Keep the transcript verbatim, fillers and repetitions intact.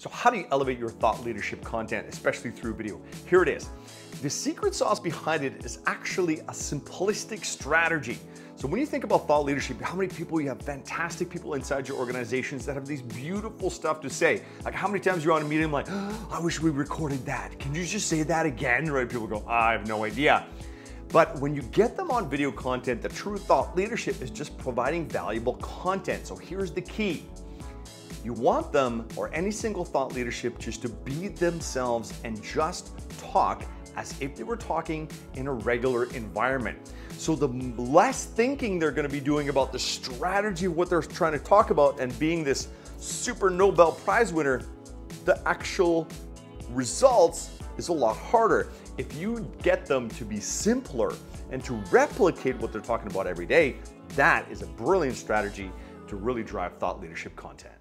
So how do you elevate your thought leadership content, especially through video? Here it is. The secret sauce behind it is actually a simplistic strategy. So when you think about thought leadership, how many people you have, fantastic people inside your organizations that have these beautiful stuff to say. Like how many times you're on a meeting like, oh, I wish we recorded that. Can you just say that again? Right? People go, I have no idea. But when you get them on video content, the true thought leadership is just providing valuable content. So here's the key. You want them, or any single thought leadership, just to be themselves and just talk as if they were talking in a regular environment. So the less thinking they're gonna be doing about the strategy of what they're trying to talk about and being this super Nobel Prize winner, the actual results is a lot harder. If you get them to be simpler and to replicate what they're talking about every day, that is a brilliant strategy to really drive thought leadership content.